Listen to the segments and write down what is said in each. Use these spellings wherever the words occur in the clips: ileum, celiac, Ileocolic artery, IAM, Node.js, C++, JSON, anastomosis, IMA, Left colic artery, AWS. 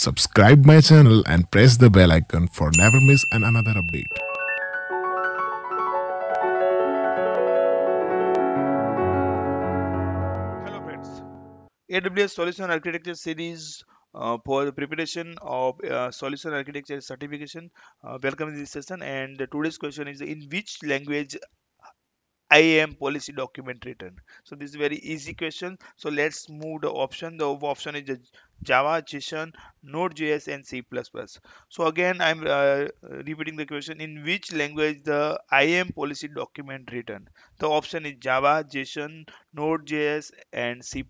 Subscribe my channel and press the bell icon for never miss another update. Hello friends, AWS Solution Architecture Series for the preparation of solution architecture certification. Welcome to this session, and today's question is, in which language IAM policy document written? So this is very easy question. So let's move the option. The option is Java, JSON, Node.js, and C++. So again, I'm repeating the question. In which language the IAM policy document written? The option is Java, JSON, Node.js, and C++.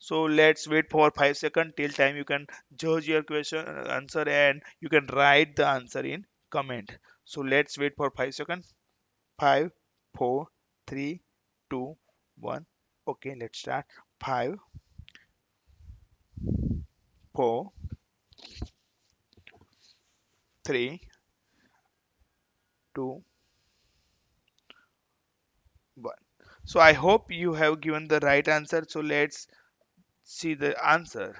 So let's wait for 5 seconds till time you can judge your question answer, and you can write the answer in comment. So let's wait for 5 seconds. 5, 4, 3, 2, 1. Okay, let's start. 5, 4, 3, 2, 1. So I hope you have given the right answer. So let's see the answer.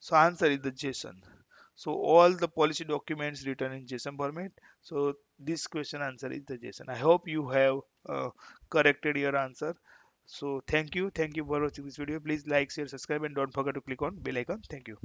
So answer is the JSON. So all the policy documents written in JSON format. So this question answer is the JSON. I hope you have corrected your answer. So thank you for watching this video. Please like, share, subscribe, and don't forget to click on bell icon. Thank you.